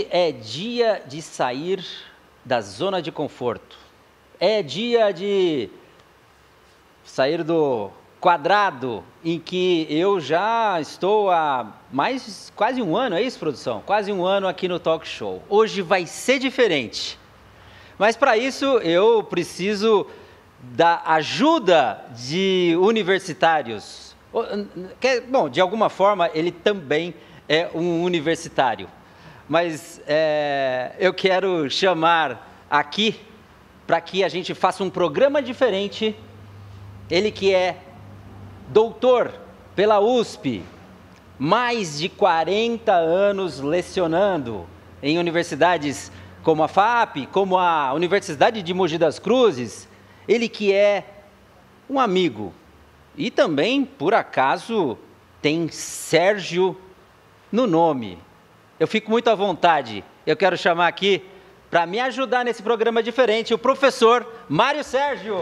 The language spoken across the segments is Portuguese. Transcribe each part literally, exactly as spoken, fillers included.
Hoje é dia de sair da zona de conforto. É dia de sair do quadrado em que eu já estou há mais, quase um ano, é isso, produção? Quase um ano aqui no Talk Show. Hoje vai ser diferente. Mas para isso eu preciso da ajuda de universitários. Bom, de alguma forma ele também é um universitário. Mas é, eu quero chamar aqui, para que a gente faça um programa diferente, ele que é doutor pela U S P, mais de quarenta anos lecionando em universidades como a F A P, como a Universidade de Mogi das Cruzes, ele que é um amigo e também, por acaso, tem Sérgio no nome. Eu fico muito à vontade. Eu quero chamar aqui, para me ajudar nesse programa diferente, o professor Mário Sérgio.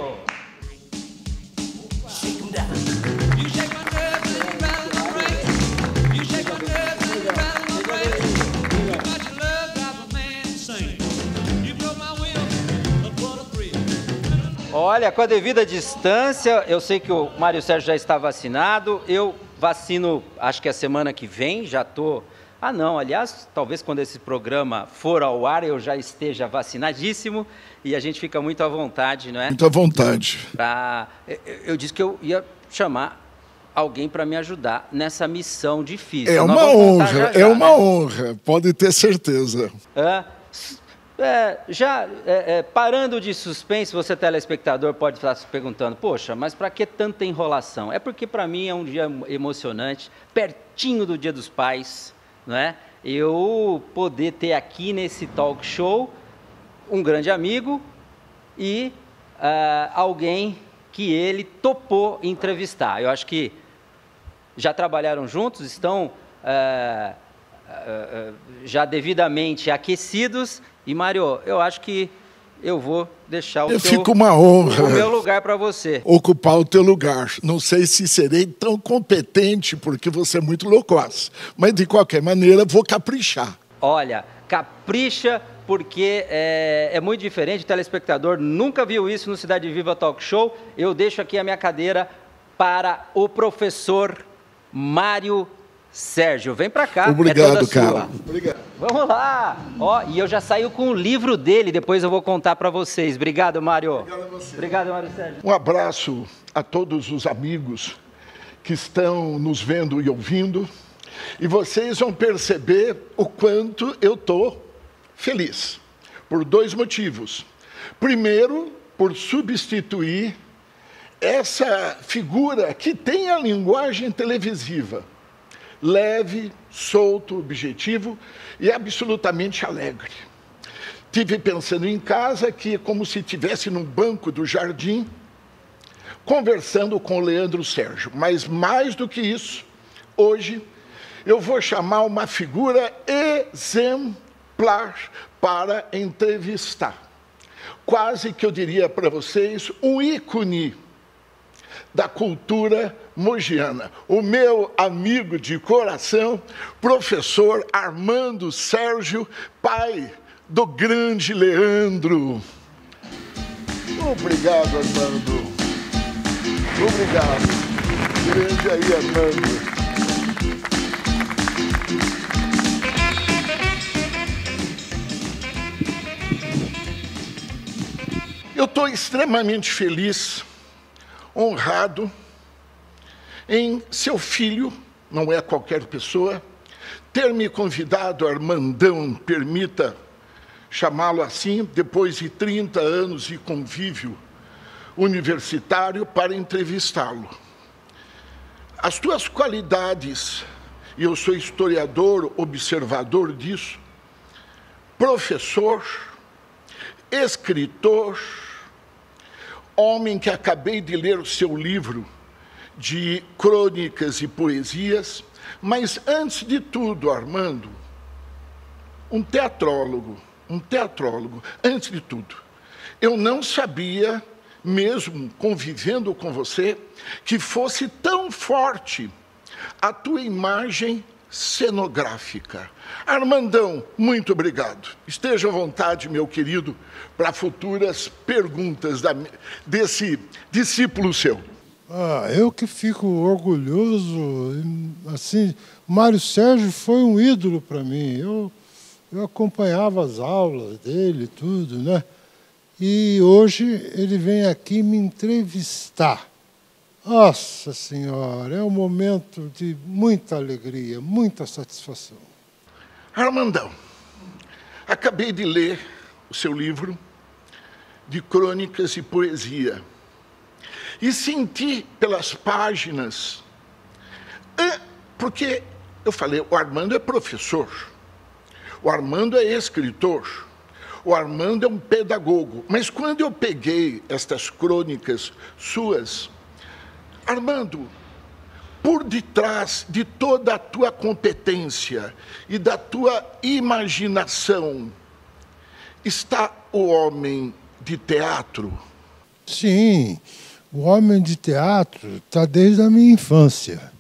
Olha, com a devida distância, eu sei que o Mário Sérgio já está vacinado. Eu vacino, acho que a semana que vem, já estou... Ah, não, aliás, talvez quando esse programa for ao ar, eu já esteja vacinadíssimo e a gente fica muito à vontade, não é? Muito à vontade. Pra... Eu, eu disse que eu ia chamar alguém para me ajudar nessa missão difícil. É uma honra, já, já, é uma né? honra, pode ter certeza. É, é, já é, é, parando de suspense, você telespectador pode estar se perguntando, poxa, mas para que tanta enrolação? É porque para mim é um dia emocionante, pertinho do Dia dos Pais... Não é? Eu poder ter aqui nesse talk show um grande amigo e uh, alguém que ele topou entrevistar. Eu acho que já trabalharam juntos, estão uh, uh, uh, já devidamente aquecidos. E, Mário, eu acho que eu vou deixar o, eu teu, fico uma honra o meu lugar para você. Ocupar o teu lugar. Não sei se serei tão competente, porque você é muito loquaz. Mas, de qualquer maneira, vou caprichar. Olha, capricha, porque é, é muito diferente. O telespectador nunca viu isso no Cidade Viva Talk Show. Eu deixo aqui a minha cadeira para o professor Mário Sérgio. Vem para cá. Obrigado, é cara. Obrigado. Vamos lá! Ó, e eu já saio com o livro dele, depois eu vou contar para vocês. Obrigado, Mário. Obrigado a você. Obrigado, Mário Sérgio. Um abraço a todos os amigos que estão nos vendo e ouvindo. E vocês vão perceber o quanto eu estou feliz. Por dois motivos. Primeiro, por substituir essa figura que tem a linguagem televisiva. Leve, solto, objetivo e absolutamente alegre. Estive pensando em casa que é como se estivesse num banco do jardim, conversando com o Leandro Sérgio. Mas mais do que isso, hoje eu vou chamar uma figura exemplar para entrevistar. Quase que eu diria para vocês um ícone da cultura mogiana, o meu amigo de coração, professor Armando Sérgio, pai do grande Leandro. Obrigado, Armando. Obrigado. Grande aí, Armando. Eu estou extremamente feliz, honrado em seu filho, não é qualquer pessoa, ter me convidado, Armandão, permita chamá-lo assim, depois de trinta anos de convívio universitário, para entrevistá-lo. As tuas qualidades, e eu sou historiador, observador disso, professor, escritor, homem que acabei de ler o seu livro de crônicas e poesias, mas antes de tudo, Armando, um teatrólogo, um teatrólogo, antes de tudo. Eu não sabia, mesmo convivendo com você, que fosse tão forte a tua imagem cenográfica. Armandão, muito obrigado. Esteja à vontade, meu querido, para futuras perguntas da, desse discípulo seu. Ah, eu que fico orgulhoso. Assim, Mário Sérgio foi um ídolo para mim. Eu, eu acompanhava as aulas dele, tudo, né? E hoje ele vem aqui me entrevistar. Nossa Senhora, é um momento de muita alegria, muita satisfação. Armandão, acabei de ler o seu livro de crônicas e poesia e senti pelas páginas, porque eu falei, o Armando é professor, o Armando é escritor, o Armando é um pedagogo. Mas quando eu peguei estas crônicas suas, Armando, por detrás de toda a tua competência e da tua imaginação, está o homem de teatro? Sim, o homem de teatro está desde a minha infância,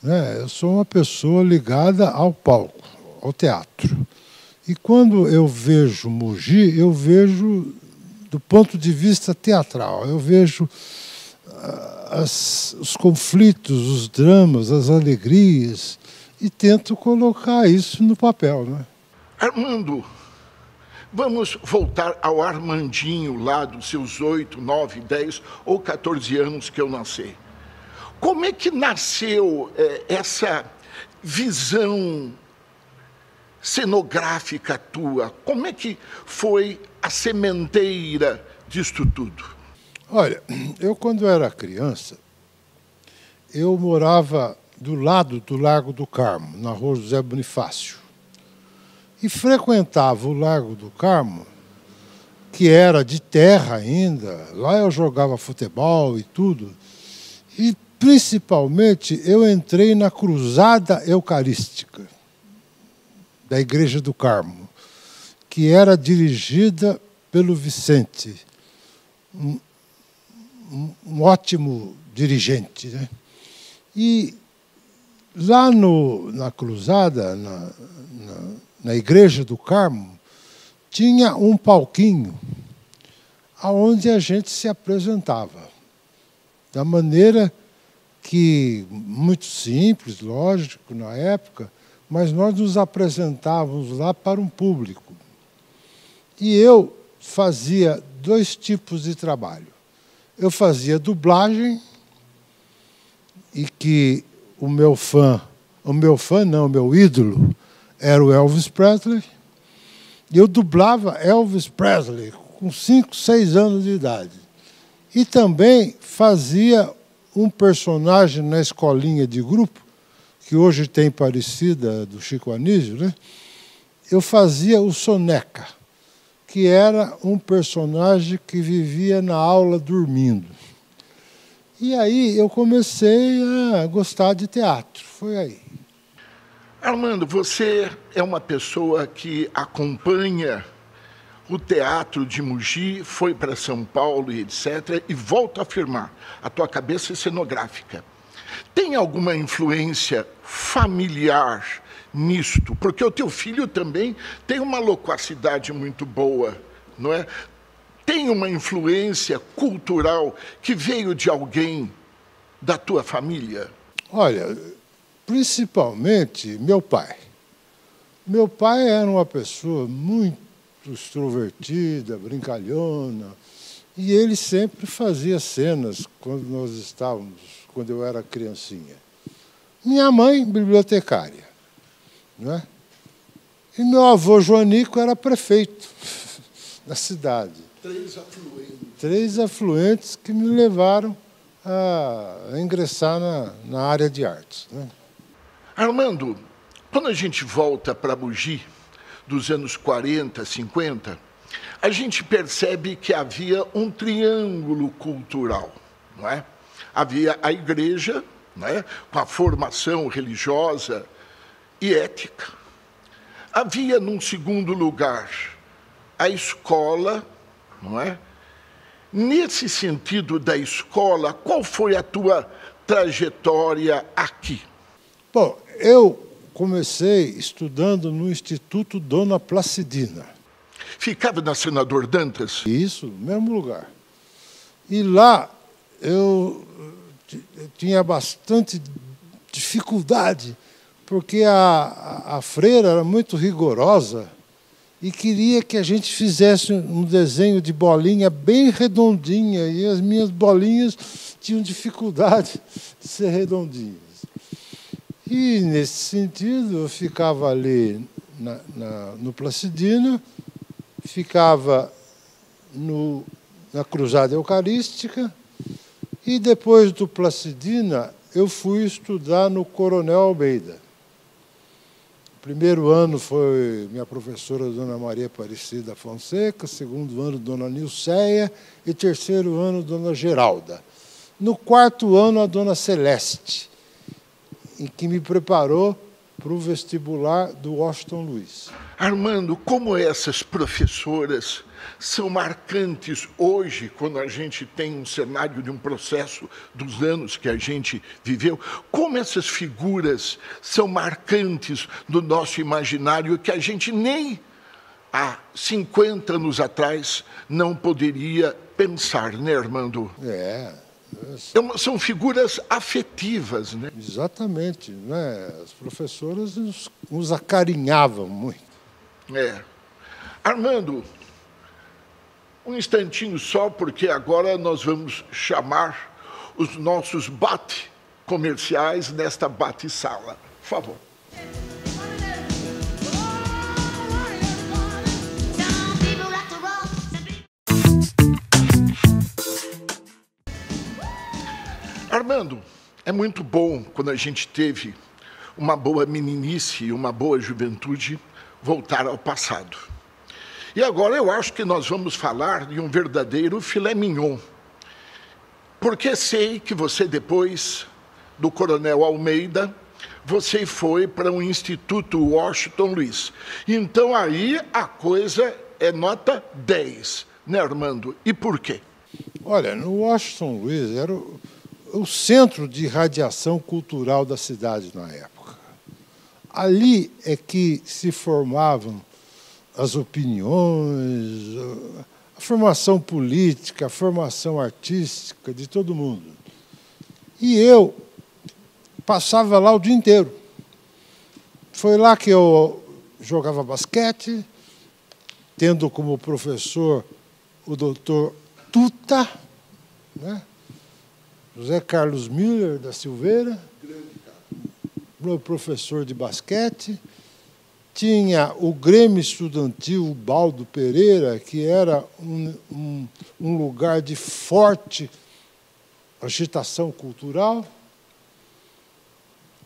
né? Eu sou uma pessoa ligada ao palco, ao teatro. E quando eu vejo Mogi, eu vejo do ponto de vista teatral, eu vejo as, os conflitos, os dramas, as alegrias, e tento colocar isso no papel, né? Armando, vamos voltar ao Armandinho lá dos seus oito, nove, dez ou quatorze anos que eu nasci. Como é que nasceu eh, essa visão cenográfica tua? Como é que foi a sementeira disto tudo? Olha, eu quando era criança, eu morava do lado do Lago do Carmo, na rua José Bonifácio, e frequentava o Lago do Carmo, que era de terra ainda. Lá eu jogava futebol e tudo, e principalmente eu entrei na Cruzada Eucarística da Igreja do Carmo, que era dirigida pelo Vicente, um, um ótimo dirigente, né? E lá no, na Cruzada, na, na, na Igreja do Carmo, tinha um palquinho onde a gente se apresentava, da maneira que, muito simples, lógico, na época, mas nós nos apresentávamos lá para um público. E eu fazia dois tipos de trabalho. Eu fazia dublagem, e que o meu fã, o meu fã não, o meu ídolo, era o Elvis Presley. E eu dublava Elvis Presley com cinco, seis anos de idade. E também fazia um personagem na escolinha de grupo, que hoje tem parecida, do Chico Anísio, né? Eu fazia o Soneca, que era um personagem que vivia na aula dormindo. E aí eu comecei a gostar de teatro, foi aí. Armando, você é uma pessoa que acompanha o teatro de Mogi, foi para São Paulo e etcétera, e volto a afirmar, a tua cabeça é cenográfica. Tem alguma influência familiar nisto? Porque o teu filho também tem uma loquacidade muito boa, não é? Tem uma influência cultural que veio de alguém da tua família? Olha, principalmente meu pai. Meu pai era uma pessoa muito extrovertida, brincalhona, e ele sempre fazia cenas quando nós estávamos, quando eu era criancinha. Minha mãe, bibliotecária, né? E meu avô Joanico era prefeito da cidade. Três afluentes. Três afluentes que me levaram a ingressar na, na área de artes, né? Armando, quando a gente volta para Mogi, dos anos quarenta, cinquenta, a gente percebe que havia um triângulo cultural, não é? Havia a igreja, né, com a formação religiosa e ética. Havia, num segundo lugar, a escola, não é? Nesse sentido da escola, qual foi a tua trajetória aqui? Bom, eu, comecei estudando no Instituto Dona Placidina. Ficava na Senador Dantas? Isso, mesmo lugar. E lá eu tinha bastante dificuldade, porque a, a freira era muito rigorosa e queria que a gente fizesse um desenho de bolinha bem redondinha, e as minhas bolinhas tinham dificuldade de ser redondinhas. E, nesse sentido, eu ficava ali na, na, no Placidina, ficava no, na Cruzada Eucarística, e, depois do Placidina, eu fui estudar no Coronel Almeida. O primeiro ano foi minha professora, Dona Maria Aparecida Fonseca, segundo ano, Dona Nilceia, e terceiro ano, Dona Geralda. No quarto ano, a Dona Celeste, em que me preparou para o vestibular do Washington Luiz. Armando, como essas professoras são marcantes hoje, quando a gente tem um cenário de um processo dos anos que a gente viveu, como essas figuras são marcantes do nosso imaginário, que a gente nem há cinquenta anos atrás não poderia pensar, né, Armando? É... São figuras afetivas, né? Exatamente, né? As professoras nos, nos acarinhavam muito. É. Armando, um instantinho só, porque agora nós vamos chamar os nossos bate-comerciais nesta bate-sala. Por favor. Armando, é muito bom quando a gente teve uma boa meninice e uma boa juventude voltar ao passado. E agora eu acho que nós vamos falar de um verdadeiro filé mignon, porque sei que você, depois do Coronel Almeida, você foi para um Instituto Washington Luiz. Então aí a coisa é nota dez, né, Armando? E por quê? Olha, no Washington Luiz era o... o centro de radiação cultural da cidade na época. Ali é que se formavam as opiniões, a formação política, a formação artística de todo mundo. E eu passava lá o dia inteiro. Foi lá que eu jogava basquete, tendo como professor o doutor Tuta, né? José Carlos Miller da Silveira, meu professor de basquete. Tinha o Grêmio Estudantil Baldo Pereira, que era um, um, um lugar de forte agitação cultural.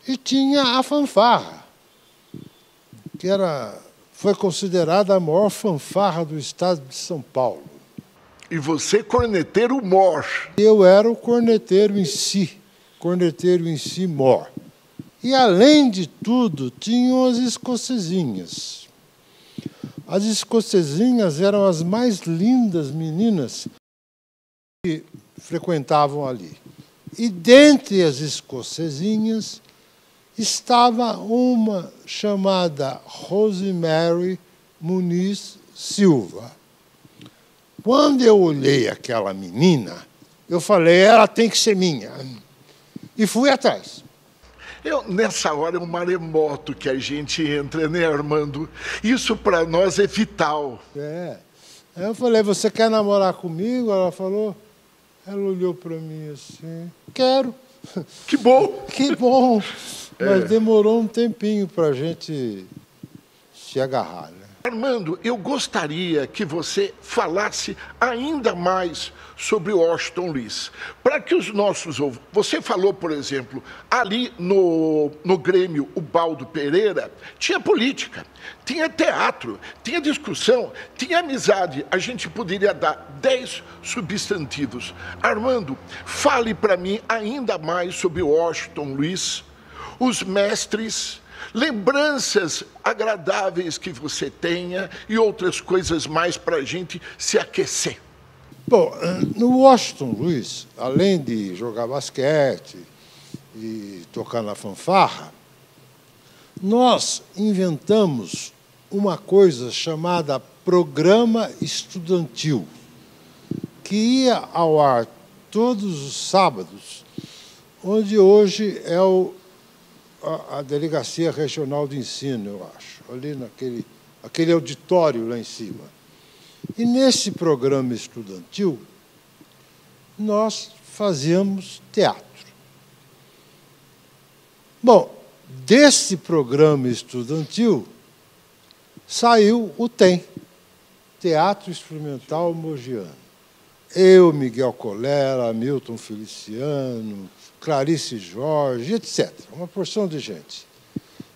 E tinha a fanfarra, que era, foi considerada a maior fanfarra do estado de São Paulo. E você, corneteiro mor. Eu era o corneteiro em si, corneteiro em si mor. E, além de tudo, tinham as escocesinhas. As escocesinhas eram as mais lindas meninas que frequentavam ali. E, dentre as escocesinhas, estava uma chamada Rosemary Muniz Silva. Quando eu olhei aquela menina, eu falei, ela tem que ser minha. E fui atrás. Eu, nessa hora é um maremoto que a gente entra, né, Armando? Isso para nós é vital. É. Aí eu falei, você quer namorar comigo? Ela falou, ela olhou para mim assim, quero. Que bom. Que bom. É. Mas demorou um tempinho para a gente se agarrar, né? Armando, eu gostaria que você falasse ainda mais sobre o Washington Luiz, para que os nossos... Você falou, por exemplo, ali no, no Grêmio, o Baldo Pereira, tinha política, tinha teatro, tinha discussão, tinha amizade. A gente poderia dar dez substantivos. Armando, fale para mim ainda mais sobre o Washington Luiz, os mestres... lembranças agradáveis que você tenha e outras coisas mais para a gente se aquecer. Bom, no Washington Luiz, além de jogar basquete e tocar na fanfarra, nós inventamos uma coisa chamada Programa Estudantil, que ia ao ar todos os sábados, onde hoje é o, a, a Delegacia Regional de Ensino, eu acho, ali naquele aquele auditório lá em cima. E, nesse programa estudantil, nós fazíamos teatro. Bom, desse programa estudantil saiu o TEM, Teatro Experimental Mogiano. Eu, Miguel Colera, Milton Feliciano, Clarice Jorge, etcétera. Uma porção de gente.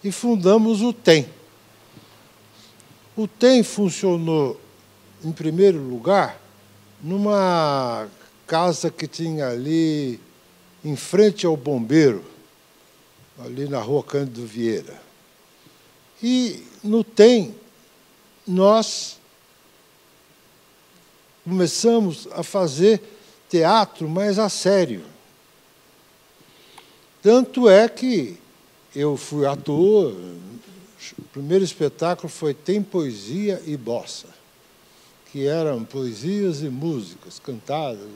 E fundamos o TEM. O TEM funcionou, em primeiro lugar, numa casa que tinha ali, em frente ao Bombeiro, ali na Rua Cândido Vieira. E no TEM, nós começamos a fazer teatro mais a sério. Tanto é que eu fui ator, o primeiro espetáculo foi Tem Poesia e Bossa, que eram poesias e músicas cantadas.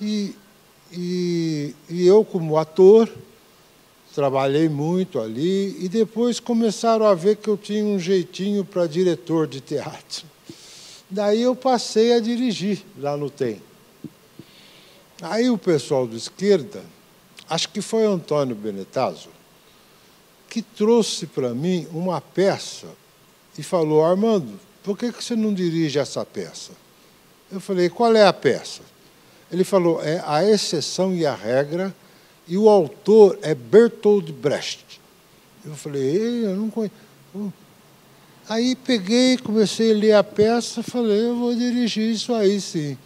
E, e, e eu, como ator, trabalhei muito ali e depois começaram a ver que eu tinha um jeitinho para diretor de teatro. Daí eu passei a dirigir lá no TEM. Aí o pessoal de esquerda, acho que foi Antônio Benetazzo, que trouxe para mim uma peça e falou: Armando, por que você não dirige essa peça? Eu falei: qual é a peça? Ele falou: é A Exceção e a Regra, e o autor é Bertolt Brecht. Eu falei: eu não conheço. Aí peguei, comecei a ler a peça, falei: eu vou dirigir isso aí, sim.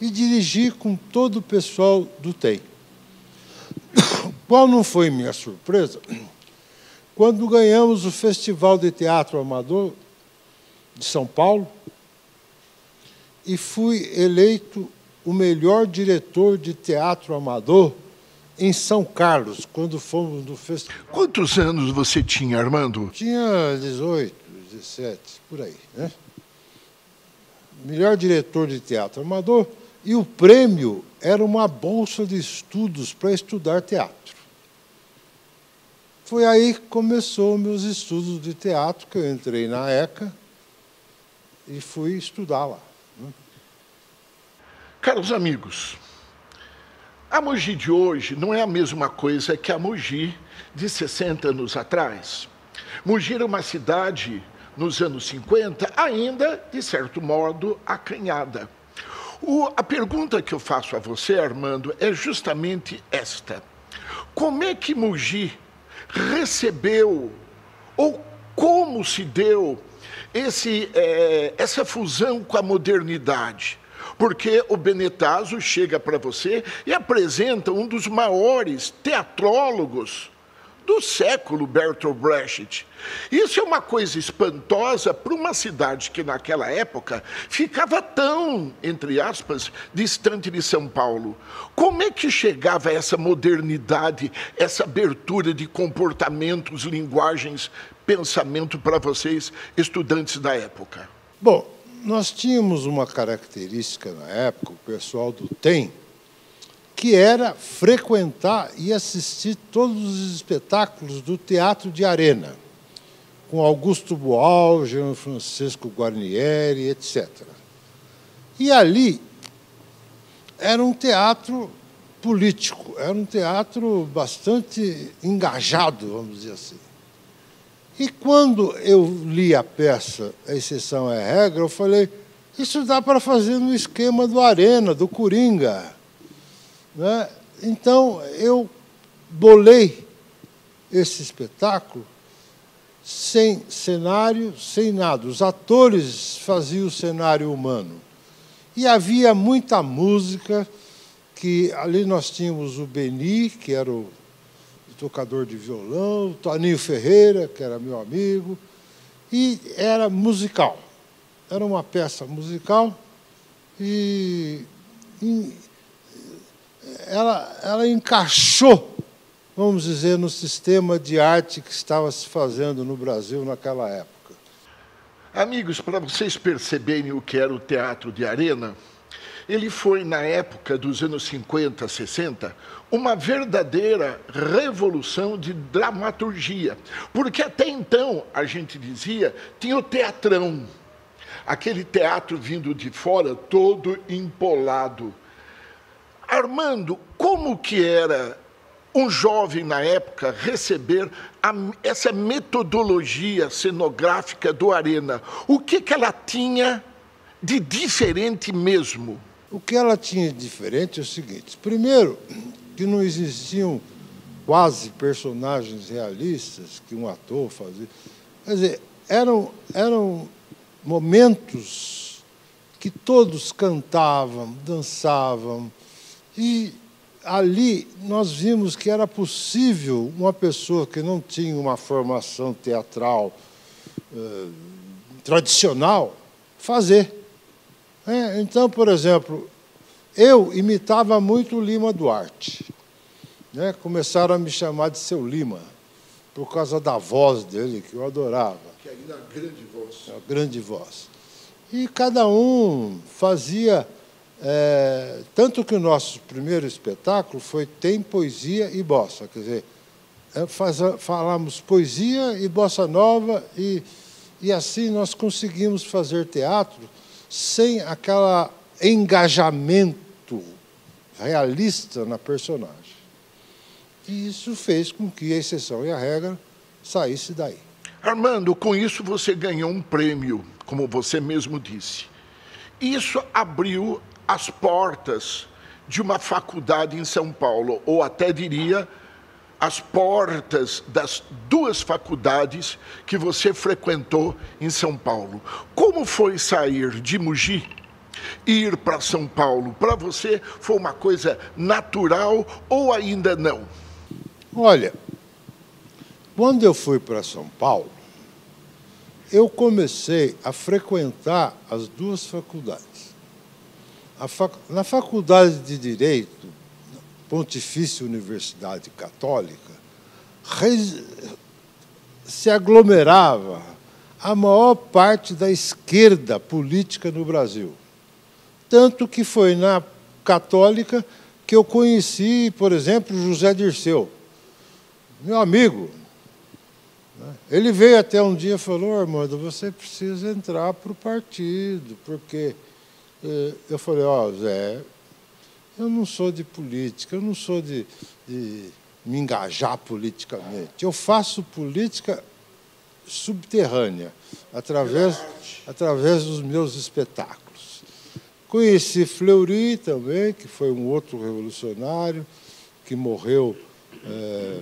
E dirigi com todo o pessoal do TEM. Qual não foi minha surpresa? Quando ganhamos o Festival de Teatro Amador de São Paulo e fui eleito o melhor diretor de teatro amador em São Carlos, quando fomos no festival. Quantos anos você tinha, Armando? Tinha dezoito, dezessete, por aí, né? Melhor diretor de teatro amador, e o prêmio era uma bolsa de estudos para estudar teatro. Foi aí que começou meus estudos de teatro, que eu entrei na E C A e fui estudar lá. Caros amigos, a Mogi de hoje não é a mesma coisa que a Mogi de sessenta anos atrás. Mogi era uma cidade, nos anos cinquenta, ainda, de certo modo, acanhada. O, a pergunta que eu faço a você, Armando, é justamente esta. Como é que Mogi recebeu, ou como se deu, esse, é, essa fusão com a modernidade? Porque o Benetazzo chega para você e apresenta um dos maiores teatrólogos do século, Bertolt Brecht. Isso é uma coisa espantosa para uma cidade que, naquela época, ficava tão, entre aspas, distante de São Paulo. Como é que chegava essa modernidade, essa abertura de comportamentos, linguagens, pensamento para vocês, estudantes da época? Bom, nós tínhamos uma característica na época, o pessoal do TEM, que era frequentar e assistir todos os espetáculos do Teatro de Arena, com Augusto Boal, Gianfrancesco Guarnieri, etcétera. E ali era um teatro político, era um teatro bastante engajado, vamos dizer assim. E quando eu li a peça A Exceção é a Regra, eu falei: isso dá para fazer no esquema do Arena, do Coringa, né? Então, eu bolei esse espetáculo sem cenário, sem nada. Os atores faziam o cenário humano. E havia muita música, que ali nós tínhamos o Beni, que era o tocador de violão, Toninho Ferreira, que era meu amigo, e era musical. Era uma peça musical e, e ela, ela encaixou vamos dizer, no sistema de arte que estava se fazendo no Brasil naquela época. Amigos, para vocês perceberem o que era o Teatro de Arena, ele foi, na época dos anos cinquenta, sessenta, uma verdadeira revolução de dramaturgia. Porque até então, a gente dizia, tinha o teatrão. Aquele teatro vindo de fora, todo empolado. Armando, como que era um jovem, na época, receber a, essa metodologia cenográfica do Arena? O que, que ela tinha de diferente mesmo? O que ela tinha de diferente é o seguinte. Primeiro, que não existiam quase personagens realistas que um ator fazia. Quer dizer, eram, eram momentos que todos cantavam, dançavam, e ali nós vimos que era possível uma pessoa que não tinha uma formação teatral eh, tradicional fazer. É, então, por exemplo, eu imitava muito o Lima Duarte. Né? Começaram a me chamar de Seu Lima, por causa da voz dele, que eu adorava. Que ainda é a grande voz. É a grande voz. E cada um fazia... É, tanto que o nosso primeiro espetáculo foi Tem Poesia e Bossa, quer dizer, faz, falamos poesia e bossa nova, e, e assim nós conseguimos fazer teatro sem aquele engajamento realista na personagem. E isso fez com que A Exceção e a Regra saísse daí. Armando, com isso você ganhou um prêmio, como você mesmo disse. Isso abriu as portas de uma faculdade em São Paulo, ou até diria, as portas das duas faculdades que você frequentou em São Paulo. Como foi sair de Mogi e ir para São Paulo? Para você foi uma coisa natural ou ainda não? Olha, quando eu fui para São Paulo, eu comecei a frequentar as duas faculdades. Na Faculdade de Direito, Pontifício Universidade Católica, se aglomerava a maior parte da esquerda política no Brasil. Tanto que foi na Católica que eu conheci, por exemplo, José Dirceu, meu amigo. Ele veio até um dia e falou: Armando, você precisa entrar para o partido, porque... Eu falei: ó, Zé, eu não sou de política, eu não sou de, de me engajar politicamente. Eu faço política subterrânea, através, através dos meus espetáculos. Conheci Fleury também, que foi um outro revolucionário, que morreu é,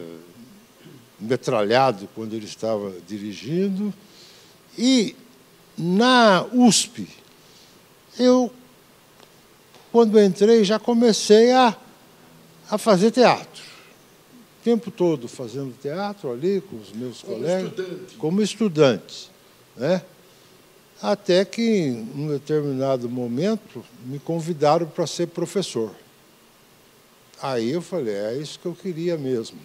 metralhado quando ele estava dirigindo. E na U S P, eu, quando entrei, já comecei a, a fazer teatro. O tempo todo fazendo teatro ali com os meus como colegas, estudante. como estudante. Né? Até que, em um determinado momento, me convidaram para ser professor. Aí eu falei: é isso que eu queria mesmo.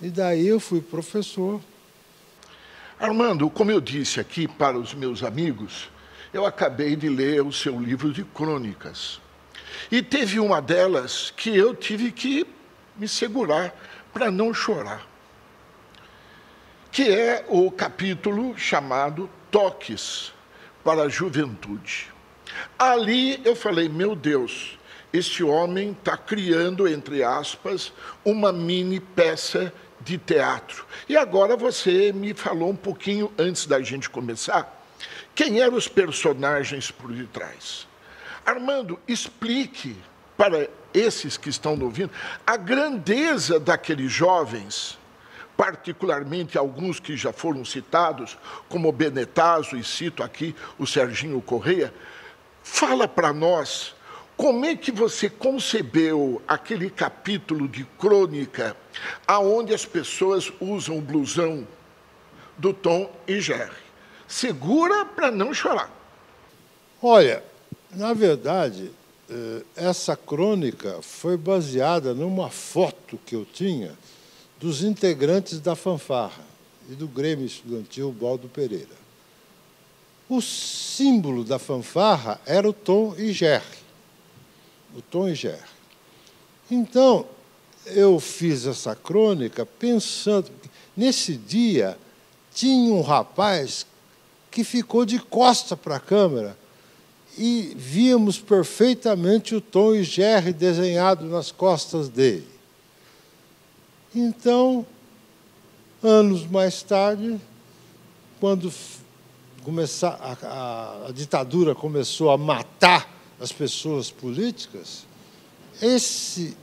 E daí eu fui professor. Armando, como eu disse aqui para os meus amigos, eu acabei de ler o seu livro de crônicas. E teve uma delas que eu tive que me segurar para não chorar, que é o capítulo chamado Toques para a Juventude. Ali eu falei: meu Deus, este homem está criando, entre aspas, uma mini peça de teatro. E agora você me falou um pouquinho, antes da gente começar, quem eram os personagens por detrás. Armando, explique para esses que estão ouvindo a grandeza daqueles jovens, particularmente alguns que já foram citados, como Benetazzo, e cito aqui o Serginho Correia. Fala para nós como é que você concebeu aquele capítulo de crônica aonde as pessoas usam o blusão do Tom e Jerry. Segura para não chorar. Olha, na verdade, essa crônica foi baseada numa foto que eu tinha dos integrantes da fanfarra e do Grêmio Estudantil Baldo Pereira. O símbolo da fanfarra era o Tom e Jerry. O Tom e Jerry. Então, eu fiz essa crônica pensando... Nesse dia, tinha um rapaz que ficou de costa para a câmera e víamos perfeitamente o Tom e Jerry desenhado nas costas dele. Então, anos mais tarde, quando começar a, a, a ditadura começou a matar as pessoas políticas, esse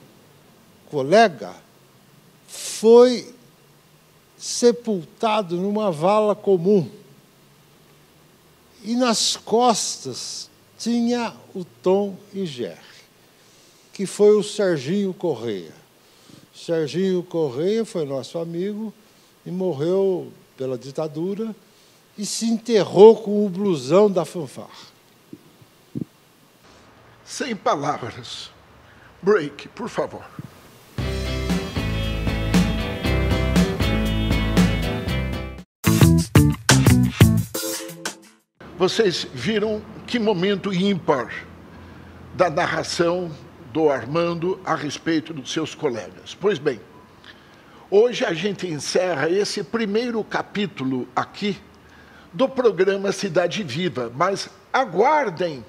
colega foi sepultado numa vala comum. E nas costas tinha o Tom e Jerry, que foi o Serginho Correia. Serginho Correia foi nosso amigo e morreu pela ditadura e se enterrou com o blusão da fanfarra. Sem palavras. Break, por favor. Vocês viram que momento ímpar da narração do Armando a respeito dos seus colegas. Pois bem, hoje a gente encerra esse primeiro capítulo aqui do programa Cidade Viva, mas aguardem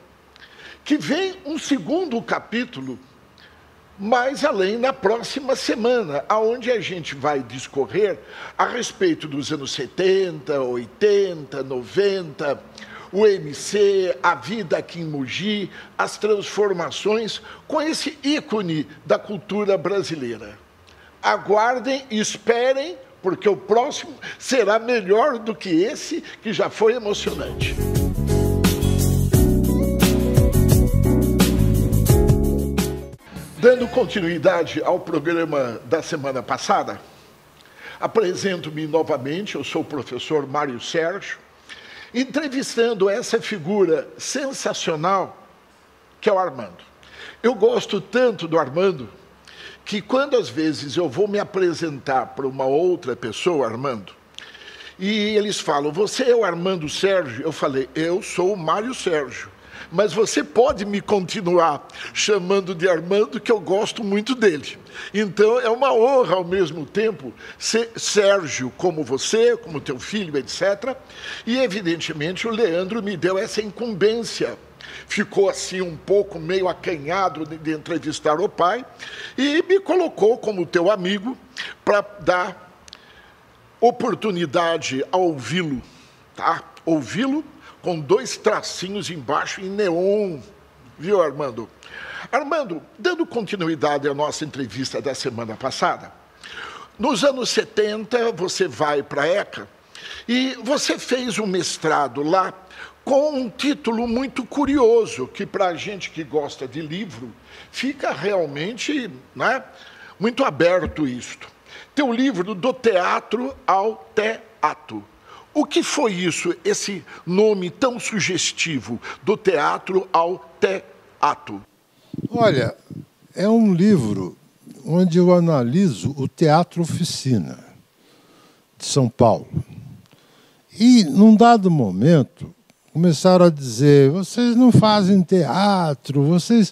que vem um segundo capítulo mais além na próxima semana, onde a gente vai discorrer a respeito dos anos setenta, oitenta, noventa... o M C, a vida aqui em Mogi, as transformações com esse ícone da cultura brasileira. Aguardem, esperem, porque o próximo será melhor do que esse, que já foi emocionante. Dando continuidade ao programa da semana passada, apresento-me novamente, eu sou o professor Mário Sérgio, entrevistando essa figura sensacional que é o Armando. Eu gosto tanto do Armando que, quando às vezes eu vou me apresentar para uma outra pessoa, Armando, e eles falam, você é o Armando Sérgio? Eu falei, eu sou o Mário Sérgio, mas você pode me continuar chamando de Armando, que eu gosto muito dele. Então, é uma honra, ao mesmo tempo, ser Sérgio, como você, como teu filho, etcétera. E, evidentemente, o Leandro me deu essa incumbência. Ficou assim um pouco meio acanhado de entrevistar o pai e me colocou como teu amigo para dar oportunidade a ouvi-lo, tá? Ouvi-lo com dois tracinhos embaixo em neon, viu, Armando? Armando, dando continuidade à nossa entrevista da semana passada, nos anos setenta você vai para a ECA e você fez um mestrado lá com um título muito curioso, que para a gente que gosta de livro fica realmente, né, muito aberto isto. Teu livro Do Teatro ao Teatro. O que foi isso, esse nome tão sugestivo, Do Teatro ao Teatro? Olha, é um livro onde eu analiso o Teatro Oficina de São Paulo. E, num dado momento, começaram a dizer, vocês não fazem teatro, vocês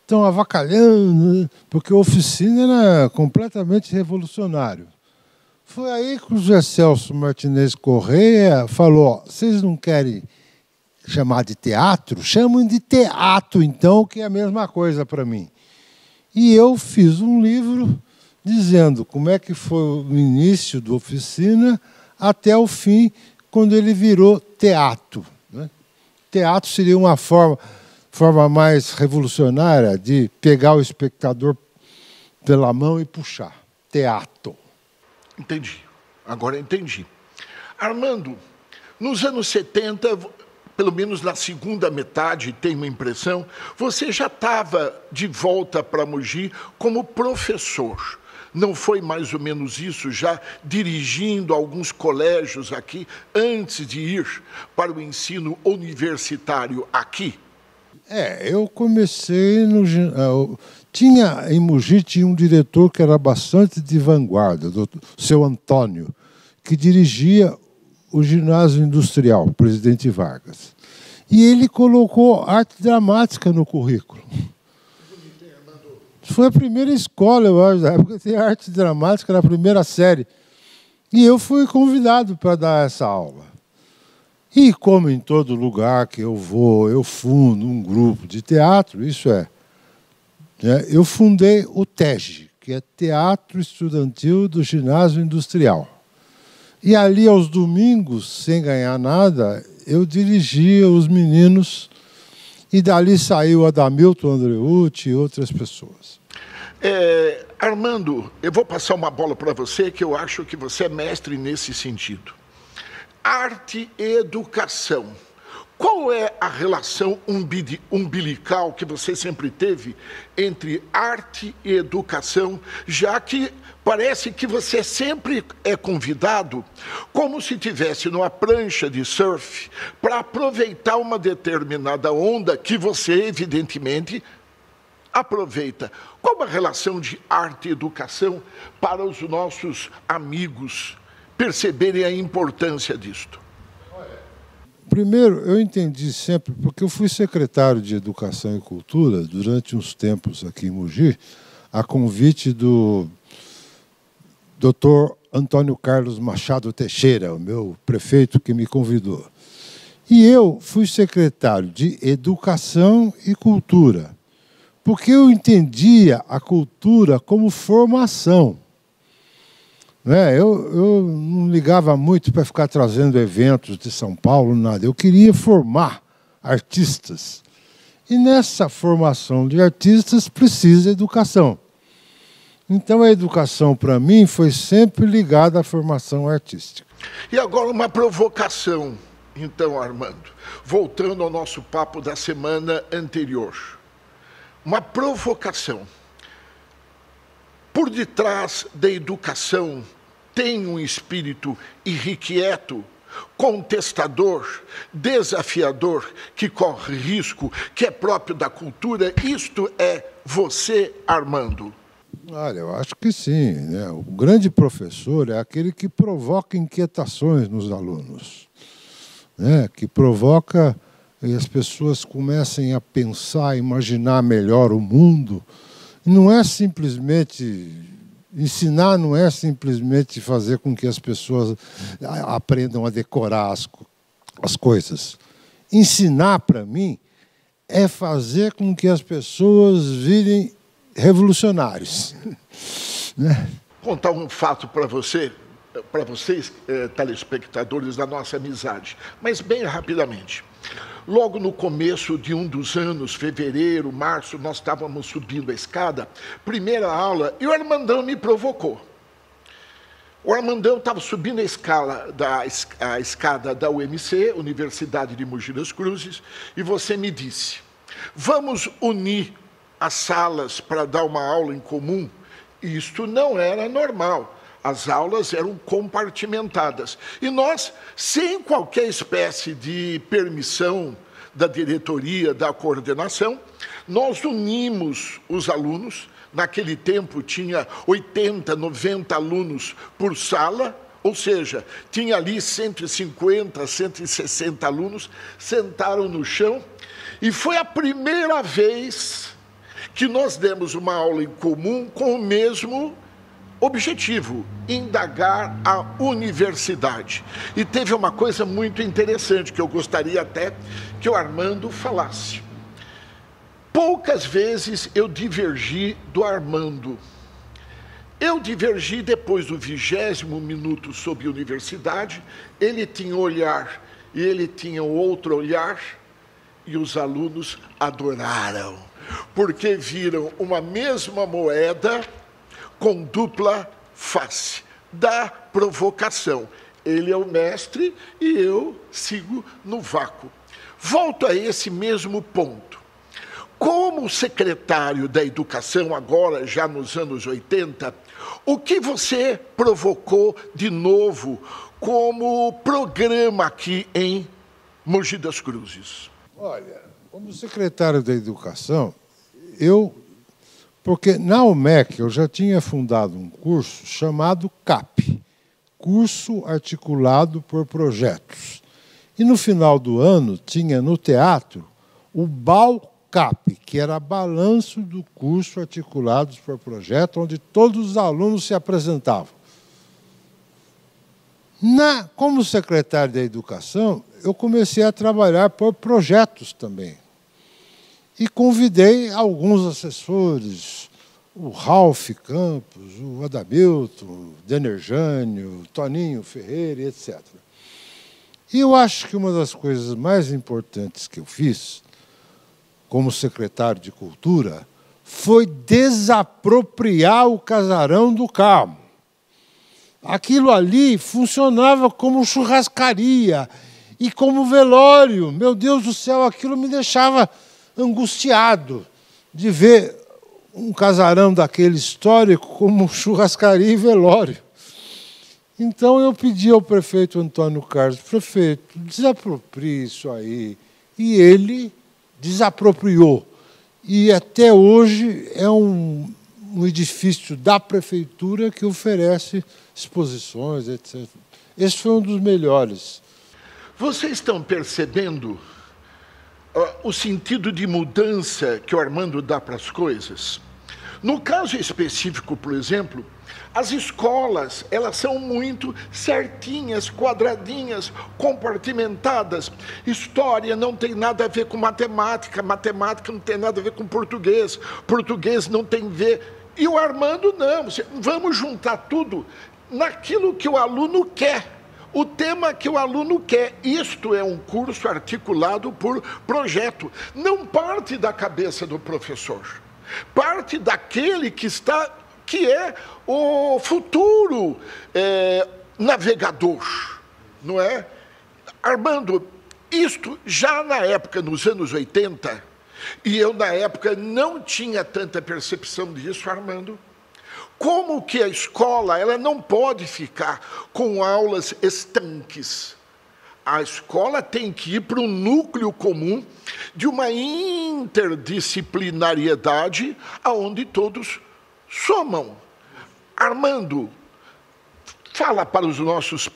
estão avacalhando, porque a Oficina era completamente revolucionário. Foi aí que o José Celso Martinez Correia falou, vocês não querem chamar de teatro? Chamam de teatro, então, que é a mesma coisa para mim. E eu fiz um livro dizendo como é que foi o início do Oficina até o fim, quando ele virou teatro. Teatro seria uma forma, forma mais revolucionária de pegar o espectador pela mão e puxar. Teatro. Entendi. Agora entendi. Armando, nos anos setenta, pelo menos na segunda metade, tenho uma impressão, você já estava de volta para Mogi como professor. Não foi mais ou menos isso, já dirigindo alguns colégios aqui, antes de ir para o ensino universitário aqui? É, eu comecei no... Eu tinha, em Mogi tinha um diretor que era bastante de vanguarda, o seu Antônio, que dirigia o Ginásio Industrial, Presidente Vargas. E ele colocou arte dramática no currículo. Foi a primeira escola, eu acho, da época, tem arte dramática na primeira série. E eu fui convidado para dar essa aula. E como em todo lugar que eu vou, eu fundo um grupo de teatro, isso é, né, eu fundei o TEGE, que é Teatro Estudantil do Ginásio Industrial. E ali, aos domingos, sem ganhar nada, eu dirigia os meninos e dali saiu Adamilton, Andreucci e outras pessoas. É, Armando, eu vou passar uma bola para você, que eu acho que você é mestre nesse sentido. Arte e educação. Qual é a relação umbilical que você sempre teve entre arte e educação, já que parece que você sempre é convidado, como se estivesse numa prancha de surf, para aproveitar uma determinada onda que você, evidentemente, aproveita. Qual a relação de arte e educação para os nossos amigos perceberem a importância disto? Primeiro, eu entendi sempre, porque eu fui secretário de Educação e Cultura durante uns tempos aqui em Mogi, a convite do doutor Antônio Carlos Machado Teixeira, o meu prefeito que me convidou. E eu fui secretário de Educação e Cultura, porque eu entendia a cultura como formação. É, eu, eu não ligava muito para ficar trazendo eventos de São Paulo, nada. Eu queria formar artistas. E nessa formação de artistas precisa educação. Então a educação, para mim, foi sempre ligada à formação artística. E agora uma provocação, então, Armando. Voltando ao nosso papo da semana anterior. Uma provocação. Por detrás da educação tem um espírito irrequieto, contestador, desafiador, que corre risco, que é próprio da cultura. Isto é você, Armando? Olha, eu acho que sim, né? O grande professor é aquele que provoca inquietações nos alunos, né? Que provoca que as pessoas comecem a pensar, imaginar melhor o mundo. Não é simplesmente... Ensinar não é simplesmente fazer com que as pessoas aprendam a decorar as, as coisas. Ensinar, para mim, é fazer com que as pessoas virem revolucionários. Né? Contar um fato para você, para vocês, eh, telespectadores da nossa amizade, mas bem rapidamente. Logo no começo de um dos anos, fevereiro, março, nós estávamos subindo a escada, primeira aula, e o Armandão me provocou. O Armandão estava subindo a, escala da, a escada da U M C, Universidade de Mogi das Cruzes, e você me disse, vamos unir as salas para dar uma aula em comum? Isto não era normal. As aulas eram compartimentadas. E nós, sem qualquer espécie de permissão da diretoria, da coordenação, nós unimos os alunos. Naquele tempo tinha oitenta, noventa alunos por sala, ou seja, tinha ali cento e cinquenta, cento e sessenta alunos, sentaram no chão. E foi a primeira vez que nós demos uma aula em comum com o mesmo objetivo, indagar a universidade. E teve uma coisa muito interessante que eu gostaria até que o Armando falasse. Poucas vezes eu divergi do Armando. Eu divergi depois do vigésimo minuto sobre universidade, ele tinha um olhar e ele tinha outro olhar, e os alunos adoraram, porque viram uma mesma moeda com dupla face, da provocação. Ele é o mestre e eu sigo no vácuo. Volto a esse mesmo ponto. Como secretário da Educação, agora já nos anos oitenta, o que você provocou de novo como programa aqui em Mogi das Cruzes? Olha, Como secretário da Educação, eu... Porque na U M E C eu já tinha fundado um curso chamado CAP, Curso Articulado por Projetos. E no final do ano tinha no teatro o BALCAP, que era Balanço do Curso Articulados por Projetos, onde todos os alunos se apresentavam. Na, como secretário da Educação, eu comecei a trabalhar por projetos também. E convidei alguns assessores, o Ralph Campos, o Adamilton, o Denerjânio, o Toninho Ferreira, etcétera. E eu acho que uma das coisas mais importantes que eu fiz, como secretário de Cultura, foi desapropriar o casarão do Carmo. Aquilo ali funcionava como churrascaria e como velório. Meu Deus do céu, aquilo me deixava angustiado de ver um casarão daquele histórico como churrascaria e velório. Então eu pedi ao prefeito Antônio Carlos, prefeito, desaproprie isso aí. E ele desapropriou. E até hoje é um, um edifício da prefeitura que oferece exposições, etcétera. Esse foi um dos melhores. Vocês estão percebendo o sentido de mudança que o Armando dá para as coisas? No caso específico, por exemplo, as escolas, elas são muito certinhas, quadradinhas, compartimentadas. História não tem nada a ver com matemática, matemática não tem nada a ver com português, português não tem a ver. E o Armando não, vamos juntar tudo naquilo que o aluno quer. O tema que o aluno quer, isto é um curso articulado por projeto. Não parte da cabeça do professor, parte daquele que está, que é o futuro é, navegador, não é? Armando, isto já na época, nos anos oitenta, e eu na época não tinha tanta percepção disso, Armando, como que a escola ela não pode ficar com aulas estanques. A escola tem que ir para um núcleo comum de uma interdisciplinariedade onde todos somam. Armando, fala para os nossos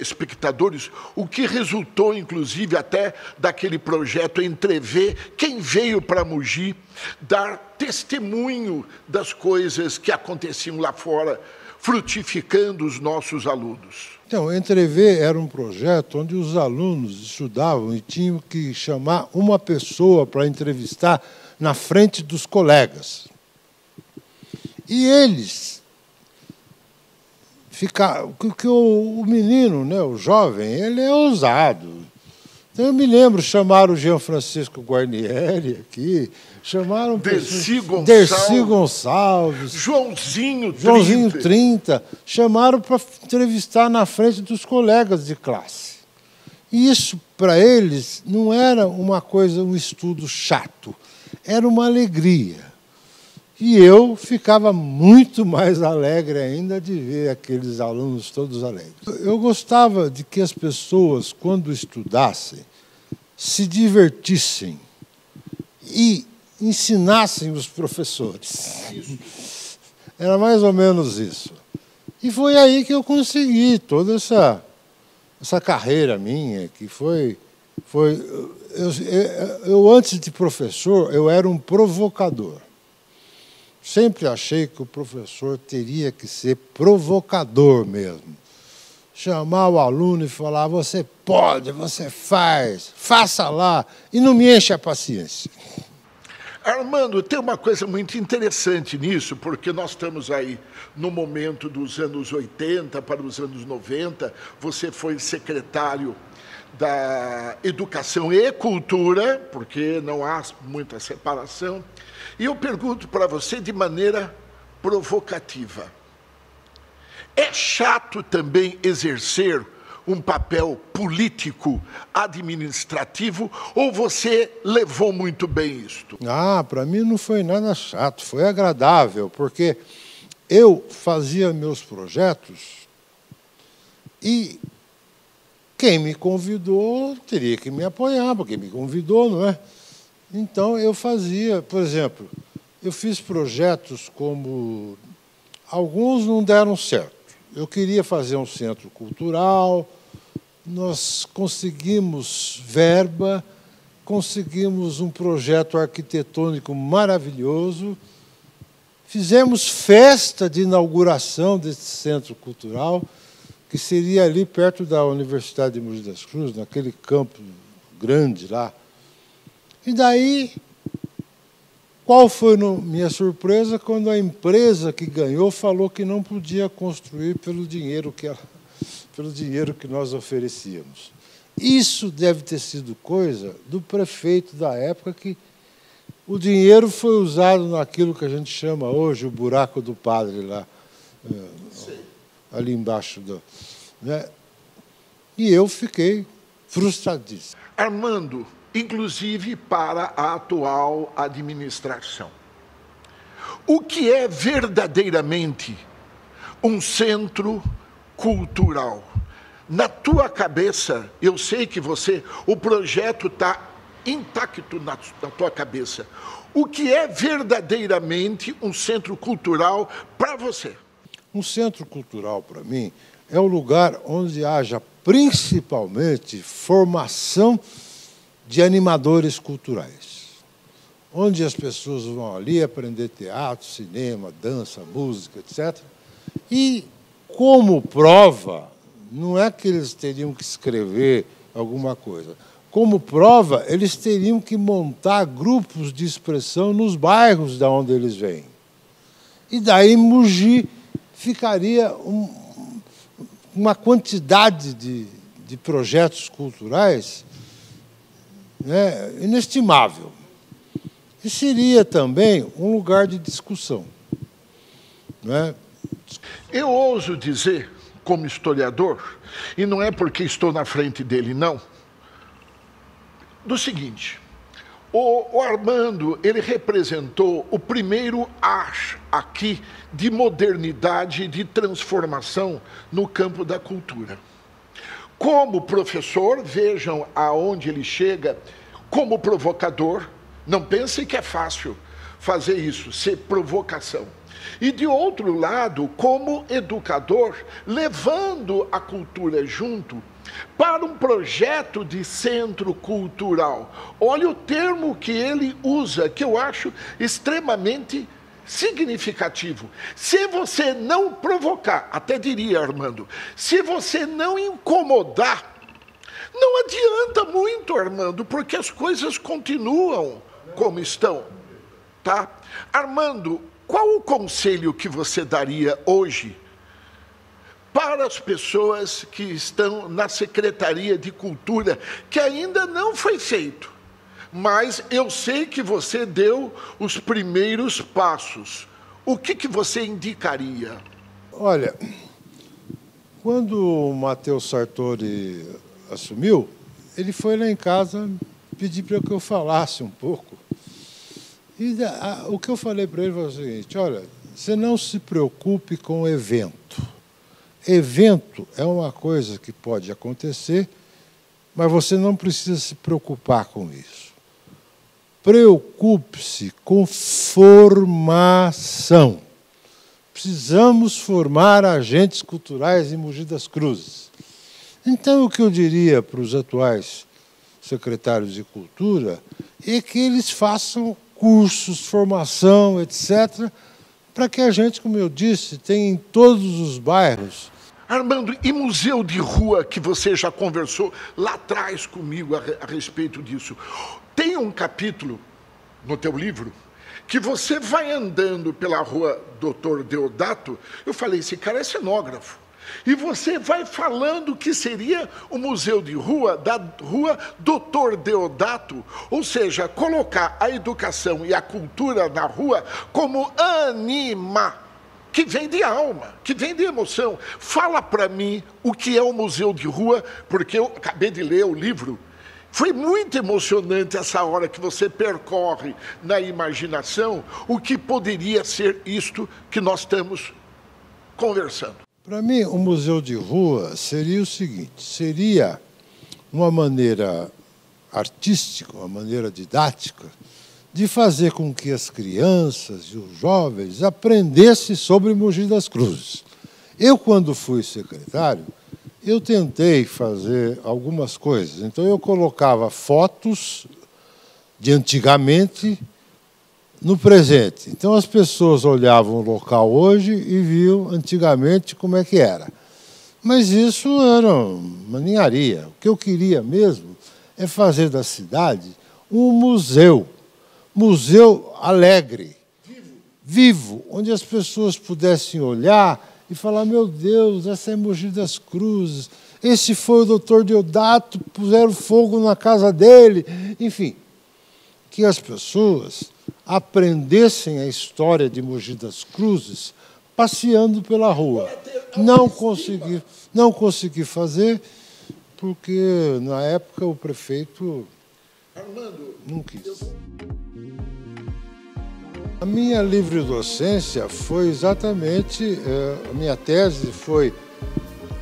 espectadores o que resultou, inclusive, até daquele projeto Entrevê, quem veio para Mogi dar testemunho das coisas que aconteciam lá fora, frutificando os nossos alunos. Então, Entrevê era um projeto onde os alunos estudavam e tinham que chamar uma pessoa para entrevistar na frente dos colegas. E eles... Ficar, que o, o menino, né, o jovem, ele é ousado. Então, eu me lembro, chamaram o Gianfrancesco Guarnieri aqui, chamaram... Dercy Gonçalves. Dercy Gonçalves. Joãozinho trinta. Joãozinho trinta. Chamaram para entrevistar na frente dos colegas de classe. E isso, para eles, não era uma coisa, um estudo chato. Era uma alegria. E eu ficava muito mais alegre ainda de ver aqueles alunos todos alegres. Eu gostava de que as pessoas, quando estudassem, se divertissem e ensinassem os professores. Era mais ou menos isso. E foi aí que eu consegui toda essa, essa carreira minha, que foi... foi eu, eu, antes de professor, eu era um provocador. Sempre achei que o professor teria que ser provocador mesmo. Chamar o aluno e falar, você pode, você faz, faça lá, e não me enche a paciência. Armando, tem uma coisa muito interessante nisso, porque nós estamos aí no momento dos anos oitenta para os anos noventa, você foi secretário da Educação e Cultura, porque não há muita separação. E eu pergunto para você de maneira provocativa. É chato também exercer um papel político, administrativo, ou você levou muito bem isto? Ah, para mim não foi nada chato, foi agradável, porque eu fazia meus projetos e quem me convidou teria que me apoiar, porque me convidou, não é? Então, eu fazia, por exemplo, eu fiz projetos como... Alguns não deram certo. Eu queria fazer um centro cultural, nós conseguimos verba, conseguimos um projeto arquitetônico maravilhoso, fizemos festa de inauguração desse centro cultural, que seria ali perto da Universidade de Mogi das Cruzes, naquele campo grande lá. E daí, qual foi a minha surpresa quando a empresa que ganhou falou que não podia construir pelo dinheiro que ela, pelo dinheiro que nós oferecíamos. Isso deve ter sido coisa do prefeito da época, que o dinheiro foi usado naquilo que a gente chama hoje o buraco do padre, lá, ali embaixo. Do, né? E eu fiquei frustradíssimo. Armando, inclusive para a atual administração, o que é verdadeiramente um centro cultural? Na tua cabeça, eu sei que você, o projeto está intacto na, na tua cabeça. O que é verdadeiramente um centro cultural para você? Um centro cultural, para mim, é um lugar onde haja principalmente formação de animadores culturais, onde as pessoas vão ali aprender teatro, cinema, dança, música, etcétera. E, como prova... Não é que eles teriam que escrever alguma coisa. Como prova, eles teriam que montar grupos de expressão nos bairros de onde eles vêm. E daí Mogi ficaria um, uma quantidade de, de projetos culturais, né, inestimável. E seria também um lugar de discussão, né? Eu ouso dizer, como historiador, e não é porque estou na frente dele, não, do seguinte: o, o Armando, ele representou o primeiro ar aqui de modernidade, de transformação no campo da cultura. Como professor, vejam aonde ele chega, como provocador, não pensem que é fácil fazer isso, ser provocação. E, de outro lado, como educador, levando a cultura junto para um projeto de centro cultural. Olha o termo que ele usa, que eu acho extremamente significativo. Se você não provocar, até diria, Armando, se você não incomodar, não adianta muito, Armando, porque as coisas continuam como estão. Tá? Armando, qual o conselho que você daria hoje para as pessoas que estão na Secretaria de Cultura, que ainda não foi feito, mas eu sei que você deu os primeiros passos? O que que você indicaria? Olha, quando o Matheus Sartori assumiu, ele foi lá em casa pedir para que eu falasse um pouco. E o que eu falei para ele foi o seguinte: olha, você não se preocupe com o evento. Evento é uma coisa que pode acontecer, mas você não precisa se preocupar com isso. Preocupe-se com formação. Precisamos formar agentes culturais em Mogi das Cruzes. Então, o que eu diria para os atuais secretários de Cultura é que eles façam cursos, formação, etcétera, para que a gente, como eu disse, tenha em todos os bairros. Armando, e museu de rua, que você já conversou lá atrás comigo a, a respeito disso? Tem um capítulo no teu livro que você vai andando pela rua Doutor Deodato, eu falei, esse cara é cenógrafo, e você vai falando que seria o museu de rua da rua Doutor Deodato, ou seja, colocar a educação e a cultura na rua como anima, que vem de alma, que vem de emoção. Fala para mim o que é o museu de rua, porque eu acabei de ler o livro. Foi muito emocionante essa hora que você percorre na imaginação o que poderia ser isto que nós estamos conversando. Para mim, o museu de rua seria o seguinte: seria uma maneira artística, uma maneira didática, de fazer com que as crianças e os jovens aprendessem sobre Mogi das Cruzes. Eu, quando fui secretário, eu tentei fazer algumas coisas. Então, eu colocava fotos de antigamente no presente. Então, as pessoas olhavam o local hoje e viam antigamente como é que era. Mas isso era uma ninharia. O que eu queria mesmo é fazer da cidade um museu. Museu alegre, vivo. vivo, onde as pessoas pudessem olhar e falar, meu Deus, essa é Mogi das Cruzes, esse foi o doutor Deodato, puseram fogo na casa dele. Enfim, que as pessoas aprendessem a história de Mogi das Cruzes passeando pela rua. Não consegui, não consegui fazer, porque na época o prefeito não quis. A minha livre-docência foi exatamente, a minha tese foi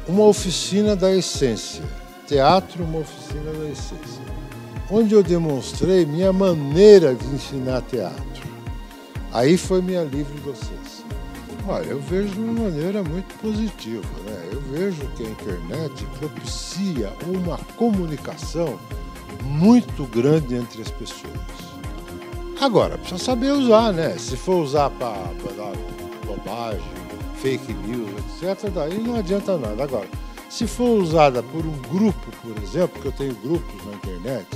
uma oficina da essência, teatro, uma oficina da essência, onde eu demonstrei minha maneira de ensinar teatro. Aí foi minha livre-docência. Olha, eu vejo de uma maneira muito positiva, né? Eu vejo que a internet propicia uma comunicação muito grande entre as pessoas. Agora, precisa saber usar, né? Se for usar para dar bobagem, fake news, etcétera, daí não adianta nada. Agora, se for usada por um grupo, por exemplo, que eu tenho grupos na internet,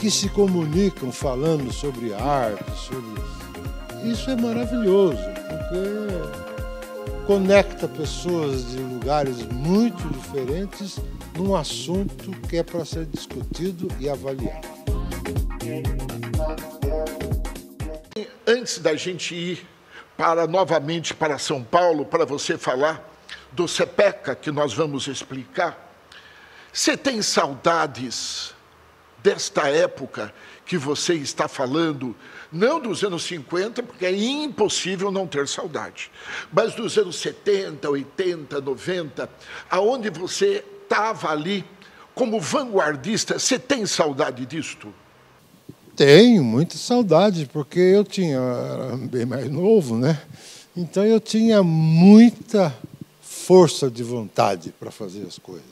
que se comunicam falando sobre arte, sobre... Isso é maravilhoso, porque conecta pessoas de lugares muito diferentes num assunto que é para ser discutido e avaliado. Antes da gente ir para, novamente para São Paulo, para você falar do CEPECA, que nós vamos explicar, você tem saudades desta época que você está falando, não dos anos cinquenta, porque é impossível não ter saudade, mas dos anos setenta, oitenta, noventa, aonde você estava ali como vanguardista, você tem saudade disto? Tenho muita saudade, porque eu tinha, era bem mais novo, né? Então eu tinha muita força de vontade para fazer as coisas,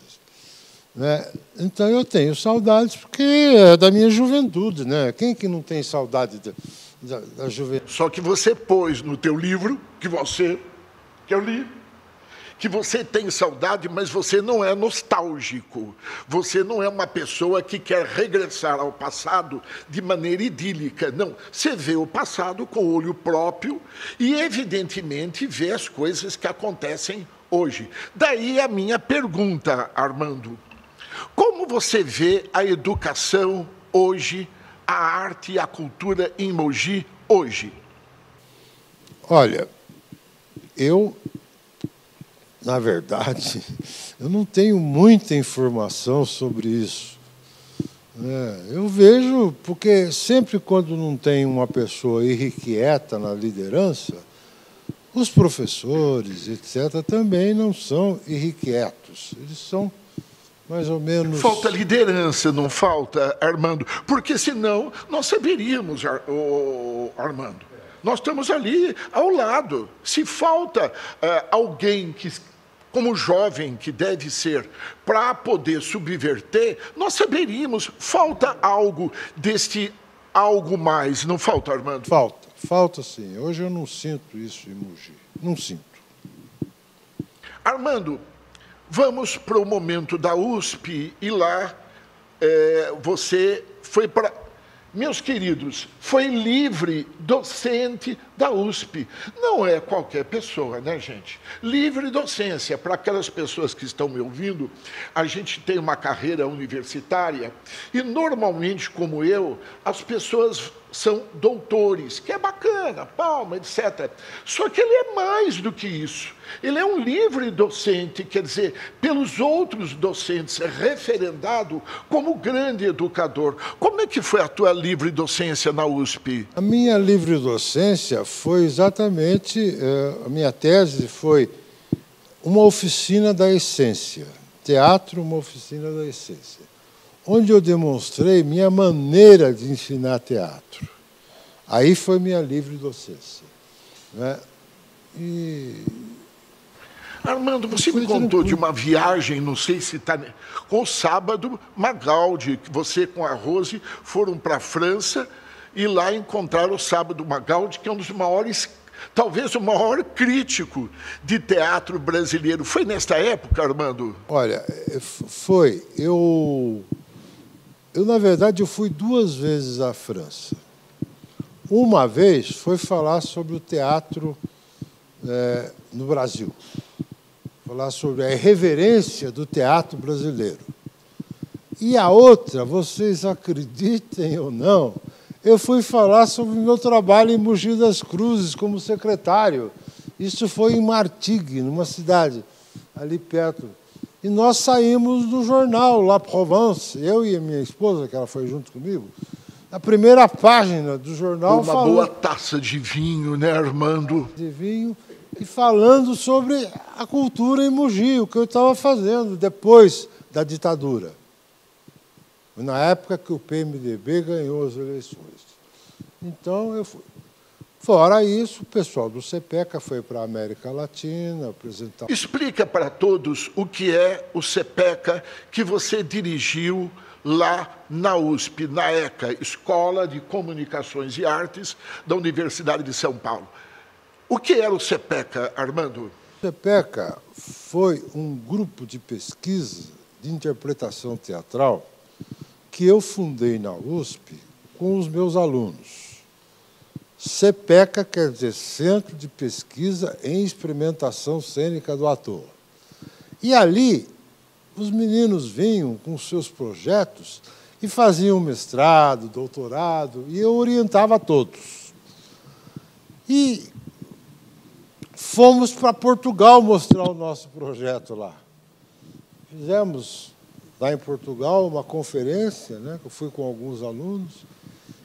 né? Então eu tenho saudades porque é da minha juventude, né? Quem que não tem saudade da, da, da juventude? Só que você pôs no teu livro, que você, que eu li, que você tem saudade, mas você não é nostálgico. Você não é uma pessoa que quer regressar ao passado de maneira idílica, não. Você vê o passado com o olho próprio e, evidentemente, vê as coisas que acontecem hoje. Daí a minha pergunta, Armando. Como você vê a educação hoje, a arte e a cultura em Mogi hoje? Olha, eu... Na verdade, eu não tenho muita informação sobre isso. É, eu vejo, porque sempre quando não tem uma pessoa irrequieta na liderança, os professores, etcétera, também não são irrequietos. Eles são mais ou menos... Falta liderança, não falta, Armando? Porque, senão, nós saberíamos, Ar- o Armando. Nós estamos ali ao lado. Se falta uh, alguém que... como jovem que deve ser, para poder subverter, nós saberíamos, falta algo deste algo mais. Não falta, Armando? Falta, falta sim. Hoje eu não sinto isso em Mogi. Não sinto. Armando, vamos para o momento da U S P e lá é, você foi para... Meus queridos, foi livre docente da U S P. Não é qualquer pessoa, né, gente? Livre docência. Para aquelas pessoas que estão me ouvindo, a gente tem uma carreira universitária e, normalmente, como eu, as pessoas são doutores, que é bacana, palma, etcétera. Só que ele é mais do que isso. Ele é um livre docente, quer dizer, pelos outros docentes, é referendado como grande educador. Como é que foi a tua livre docência na U S P? A minha livre docência foi exatamente, a minha tese foi uma oficina da essência, teatro, uma oficina da essência, onde eu demonstrei minha maneira de ensinar teatro. Aí foi minha livre docência. Né? E... Armando, você me contou de uma viagem, não sei se está... Com o sábado, Magaldi, você com a Rose foram para a França e lá encontraram o sábado Magaldi, que é um dos maiores, talvez o maior crítico de teatro brasileiro. Foi nesta época, Armando? Olha, foi. Eu, eu na verdade, eu fui duas vezes à França. Uma vez foi falar sobre o teatro é, no Brasil. Falar sobre a irreverência do teatro brasileiro. E a outra, vocês acreditem ou não, eu fui falar sobre o meu trabalho em Mogi das Cruzes como secretário. Isso foi em Martigues, numa cidade ali perto. E nós saímos do jornal La Provence, eu e a minha esposa, que ela foi junto comigo, a primeira página do jornal... Uma falou, boa taça de vinho, né, Armando? De vinho... E falando sobre a cultura em Mogi, o que eu estava fazendo depois da ditadura. Na época que o P M D B ganhou as eleições. Então, eu fui. Fora isso, o pessoal do CEPECA foi para a América Latina apresentar... Explica para todos o que é o CEPECA que você dirigiu lá na U S P, na ECA, Escola de Comunicações e Artes da Universidade de São Paulo. O que era o CEPECA, Armando? O CEPECA foi um grupo de pesquisa de interpretação teatral que eu fundei na U S P com os meus alunos. CEPECA quer dizer Centro de Pesquisa em Experimentação Cênica do Ator. E ali os meninos vinham com seus projetos e faziam mestrado, doutorado, e eu orientava todos. E... fomos para Portugal mostrar o nosso projeto lá. Fizemos lá em Portugal uma conferência, né, que eu fui com alguns alunos,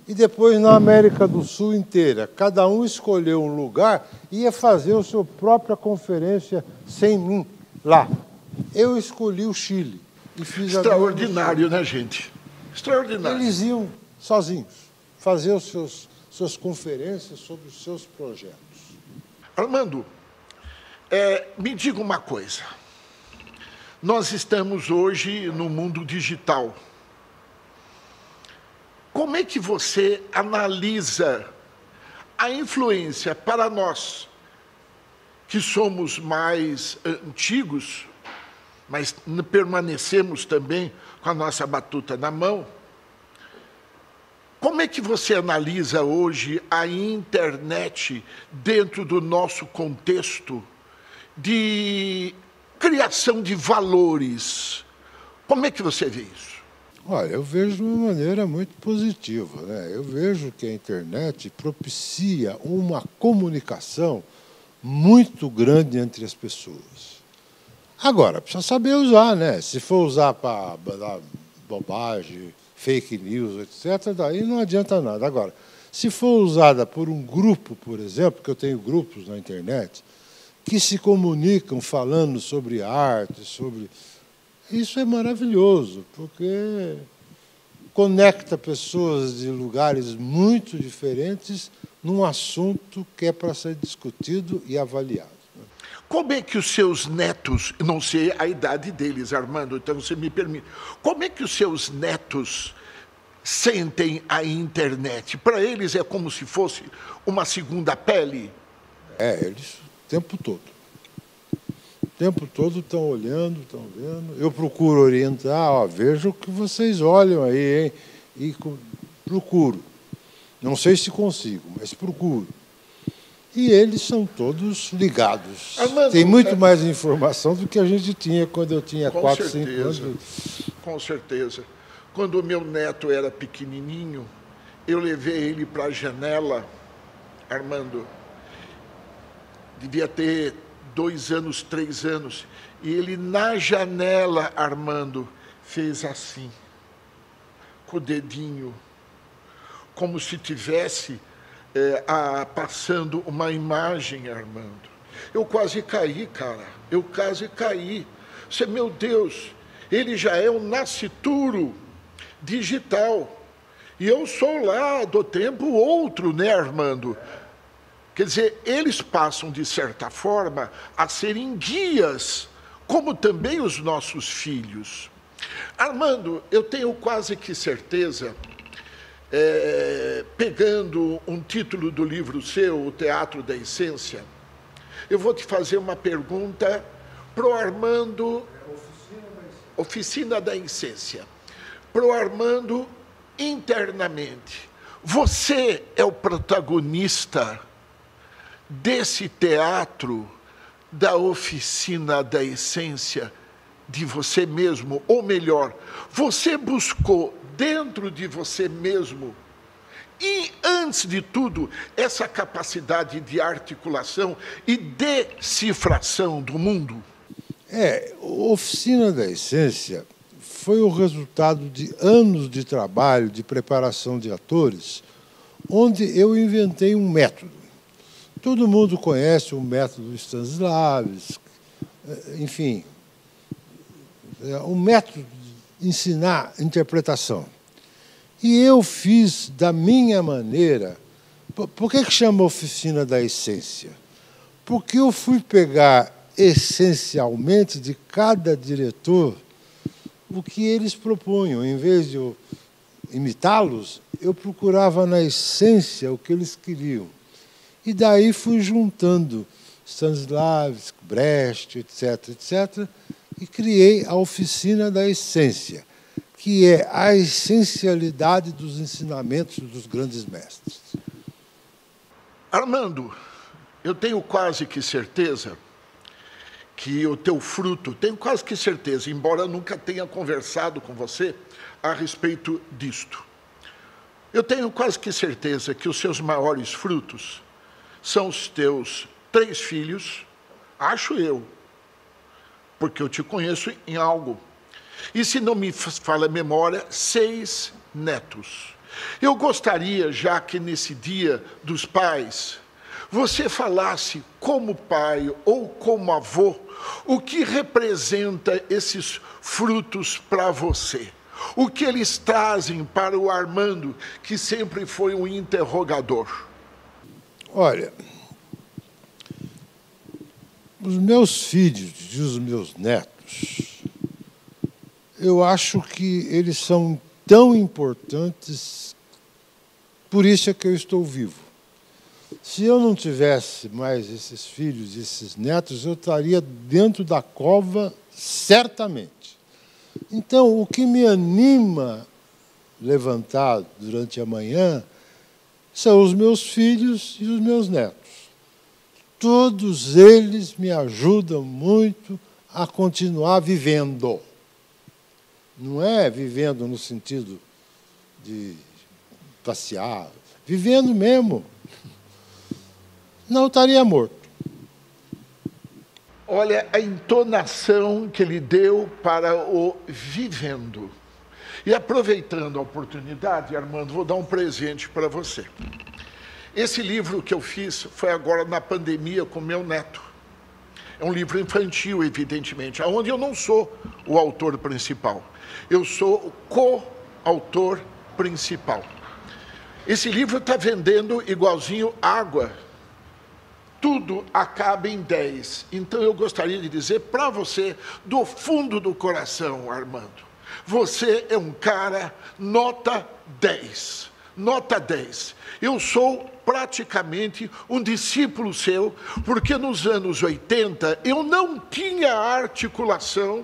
e depois na América do Sul inteira. Cada um escolheu um lugar e ia fazer a sua própria conferência sem mim lá. Eu escolhi o Chile. E fiz extraordinário, né, gente? Extraordinário. Eles iam sozinhos fazer os seus, suas conferências sobre os seus projetos. Armando, é, me diga uma coisa. Nós estamos hoje no mundo digital. Como é que você analisa a influência para nós, que somos mais antigos, mas permanecemos também com a nossa batuta na mão? Como é que você analisa hoje a internet dentro do nosso contexto de criação de valores? Como é que você vê isso? Olha, eu vejo de uma maneira muito positiva, né? Eu vejo que a internet propicia uma comunicação muito grande entre as pessoas. Agora, precisa saber usar, né? Se for usar para dar bobagem... fake news, etcétera, daí não adianta nada. Agora, se for usada por um grupo, por exemplo, que eu tenho grupos na internet, que se comunicam falando sobre arte, sobre... Isso é maravilhoso, porque conecta pessoas de lugares muito diferentes num assunto que é para ser discutido e avaliado. Como é que os seus netos, não sei a idade deles, Armando, então você me permite, como é que os seus netos sentem a internet? Para eles é como se fosse uma segunda pele? É, eles o tempo todo. O tempo todo estão olhando, estão vendo. Eu procuro orientar, ó, vejo o que vocês olham aí, hein? E procuro. Não sei se consigo, mas procuro. E eles são todos ligados. Armando, tem muito mais informação do que a gente tinha quando eu tinha quatro, cinco anos. Com certeza. Quando o meu neto era pequenininho, eu levei ele para a janela, Armando, devia ter dois anos, três anos, e ele na janela, Armando, fez assim, com o dedinho, como se tivesse... É, a, passando uma imagem, Armando. Eu quase caí, cara. Eu quase caí. Você, meu Deus, ele já é um nascituro. digital. E eu sou lá do tempo outro, né, Armando? Quer dizer, eles passam, de certa forma, a serem guias, como também os nossos filhos. Armando, eu tenho quase que certeza, é, pegando um título do livro seu, O Teatro da Essência, eu vou te fazer uma pergunta para o Armando... Oficina da Essência. Para o Armando, internamente, você é o protagonista desse teatro da Oficina da Essência de você mesmo, ou melhor, você buscou dentro de você mesmo, e antes de tudo, essa capacidade de articulação e decifração do mundo? É, Oficina da Essência foi o resultado de anos de trabalho, de preparação de atores, onde eu inventei um método. Todo mundo conhece o método Stanislavski, enfim, um método de ensinar interpretação. E eu fiz da minha maneira. Por que que chama Oficina da Essência? Porque eu fui pegar essencialmente de cada diretor o que eles propunham. Em vez de eu imitá-los, eu procurava na essência o que eles queriam. E daí fui juntando Stanislavski, Brecht, etc, etcétera, e criei a Oficina da Essência, que é a essencialidade dos ensinamentos dos grandes mestres. Armando, eu tenho quase que certeza que o teu fruto, tenho quase que certeza, embora eu nunca tenha conversado com você a respeito disto, eu tenho quase que certeza que os seus maiores frutos são os teus três filhos, acho eu, porque eu te conheço em algo. E, se não me falha a memória, seis netos. Eu gostaria, já que nesse Dia dos Pais, você falasse como pai ou como avô, o que representa esses frutos para você. O que eles trazem para o Armando, que sempre foi um interrogador. Olha, os meus filhos e os meus netos, eu acho que eles são tão importantes, por isso é que eu estou vivo. Se eu não tivesse mais esses filhos e esses netos, eu estaria dentro da cova, certamente. Então, o que me anima a levantar durante a manhã são os meus filhos e os meus netos. Todos eles me ajudam muito a continuar vivendo. Não é vivendo no sentido de passear, vivendo mesmo. Não estaria morto. Olha a entonação que ele deu para o vivendo. E, aproveitando a oportunidade, Armando, vou dar um presente para você. Esse livro que eu fiz foi agora na pandemia com meu neto. É um livro infantil, evidentemente, onde eu não sou o autor principal. Eu sou o co-autor principal. Esse livro está vendendo igualzinho água. Tudo acaba em dez. Então, eu gostaria de dizer para você, do fundo do coração, Armando, você é um cara nota dez, nota dez. Eu sou praticamente um discípulo seu, porque nos anos oitenta eu não tinha a articulação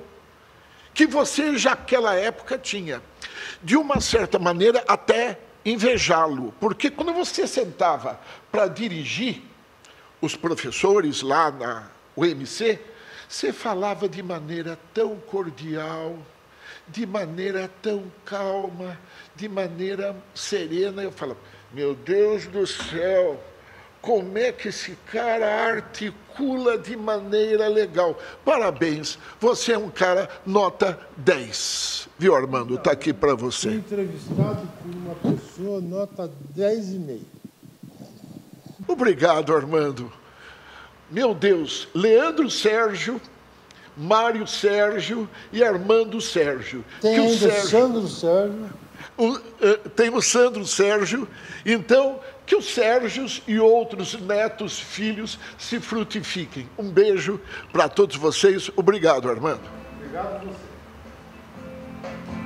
que você já naquela época tinha. De uma certa maneira, até invejá-lo, porque quando você sentava para dirigir os professores lá na U M C, você falava de maneira tão cordial, de maneira tão calma, de maneira serena. Eu falava, meu Deus do céu, como é que esse cara articula de maneira legal? Parabéns, você é um cara nota dez. Viu, Armando? Está aqui para você. Fui entrevistado por uma pessoa nota dez e meio. Obrigado, Armando. Meu Deus, Leandro Sérgio, Mário Sérgio e Armando Sérgio. Tem ainda Sérgio... Sandro Sérgio. O, uh, tem o Sandro Sérgio, então, que os Sérgios e outros netos, filhos, se frutifiquem. Um beijo para todos vocês. Obrigado, Armando. Obrigado a você.